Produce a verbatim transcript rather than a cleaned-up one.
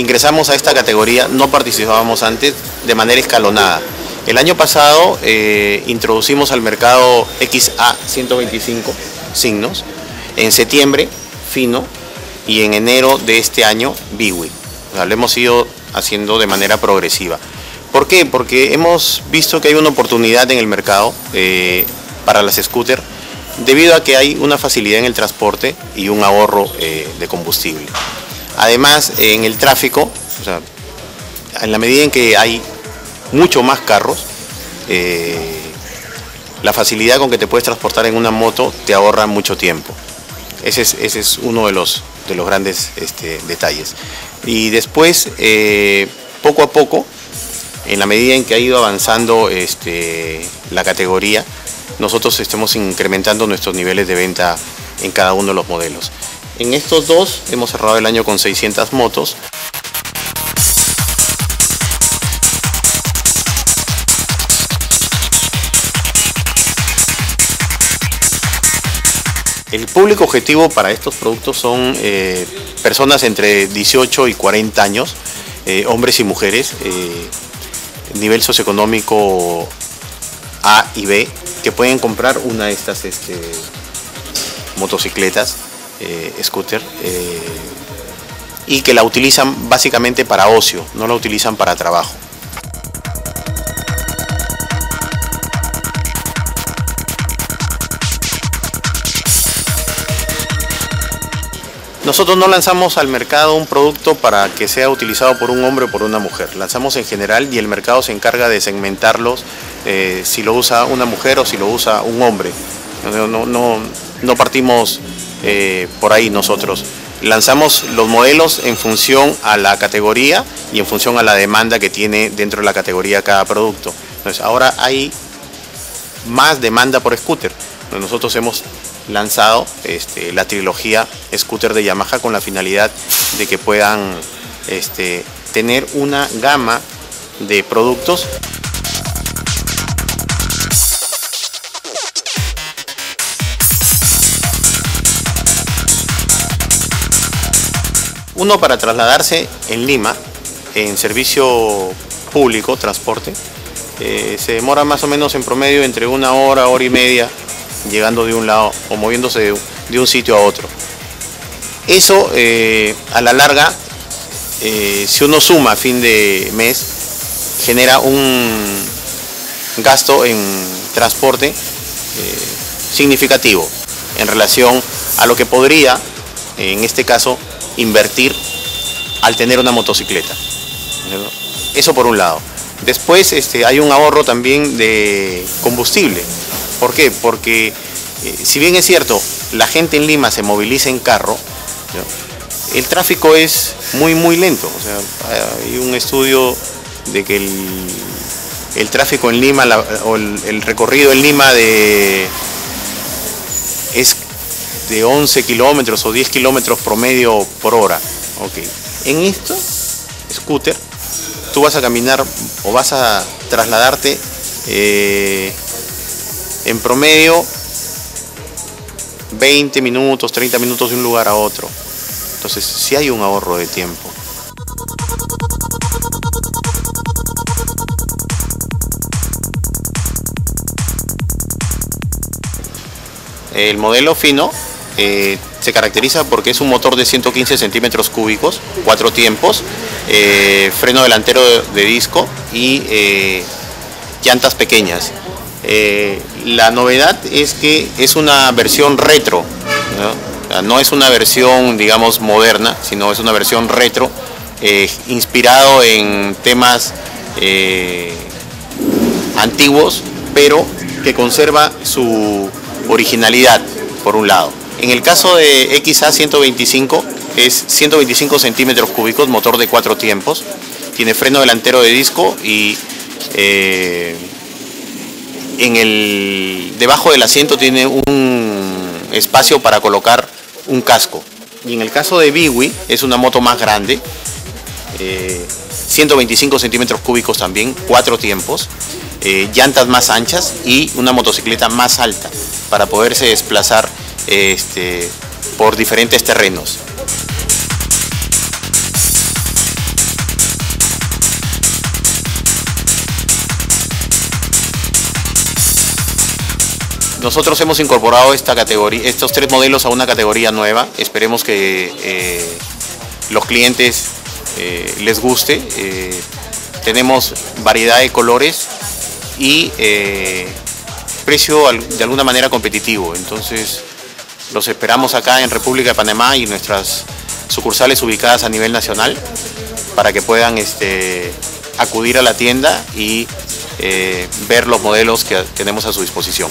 ingresamos a esta categoría, no participábamos antes, de manera escalonada. El año pasado eh, introducimos al mercado X ciento veinticinco Cygnus, en septiembre Fino y en enero de este año B W's. O sea, lo hemos ido haciendo de manera progresiva. ¿Por qué? Porque hemos visto que hay una oportunidad en el mercado eh, para las scooters, debido a que hay una facilidad en el transporte y un ahorro eh, de combustible. Además, en el tráfico, o sea, en la medida en que hay mucho más carros, eh, la facilidad con que te puedes transportar en una moto te ahorra mucho tiempo. Ese es, ese es uno de los, de los grandes este, detalles. Y después, eh, poco a poco, en la medida en que ha ido avanzando este, la categoría, nosotros estamos incrementando nuestros niveles de venta en cada uno de los modelos. En estos dos hemos cerrado el año con seiscientas motos. El público objetivo para estos productos son eh, personas entre dieciocho y cuarenta años, eh, hombres y mujeres, eh, nivel socioeconómico A y B, que pueden comprar una de estas este, motocicletas, eh, scooter, eh, y que la utilizan básicamente para ocio, no la utilizan para trabajo. Nosotros no lanzamos al mercado un producto para que sea utilizado por un hombre o por una mujer. Lanzamos en general y el mercado se encarga de segmentarlos eh, si lo usa una mujer o si lo usa un hombre. No, no, no, no partimos eh, por ahí nosotros. Lanzamos los modelos en función a la categoría y en función a la demanda que tiene dentro de la categoría cada producto. Entonces ahora hay más demanda por scooter. Nosotros hemos lanzado este, la trilogía scooter de Yamaha con la finalidad de que puedan este, tener una gama de productos. Uno para trasladarse en Lima en servicio público, transporte, eh, se demora más o menos en promedio entre una hora, hora y media, llegando de un lado o moviéndose de un sitio a otro. Eso eh, a la larga, eh, si uno suma a fin de mes, genera un gasto en transporte eh, significativo en relación a lo que podría, en este caso, invertir al tener una motocicleta. Eso por un lado. Después este, hay un ahorro también de combustible. ¿Por qué? Porque eh, si bien es cierto, la gente en Lima se moviliza en carro, ¿no? El tráfico es muy muy lento. O sea, hay un estudio de que el, el tráfico en Lima, la, o el, el recorrido en Lima de, es de once kilómetros o diez kilómetros promedio por hora. Okay. En esto, scooter, tú vas a caminar o vas a trasladarte eh, en promedio veinte minutos, treinta minutos de un lugar a otro. Entonces sí hay un ahorro de tiempo. El modelo Fino eh, se caracteriza porque es un motor de ciento quince centímetros cúbicos, cuatro tiempos, eh, freno delantero de, de disco y eh, llantas pequeñas. Eh, la novedad es que es una versión retro, ¿no? No es una versión, digamos, moderna, sino es una versión retro, eh, inspirado en temas eh, antiguos, pero que conserva su originalidad, por un lado. En el caso de X ciento veinticinco, es ciento veinticinco centímetros cúbicos, motor de cuatro tiempos, tiene freno delantero de disco y... Eh, En el, debajo del asiento tiene un espacio para colocar un casco. Y en el caso de B W, es una moto más grande, eh, ciento veinticinco centímetros cúbicos también, cuatro tiempos, eh, llantas más anchas y una motocicleta más alta para poderse desplazar este, por diferentes terrenos. Nosotros hemos incorporado esta categoría, estos tres modelos a una categoría nueva. Esperemos que eh, los clientes eh, les guste. Eh, tenemos variedad de colores y eh, precio de alguna manera competitivo. Entonces los esperamos acá en República de Panamá y nuestras sucursales ubicadas a nivel nacional para que puedan este, acudir a la tienda y eh, ver los modelos que tenemos a su disposición.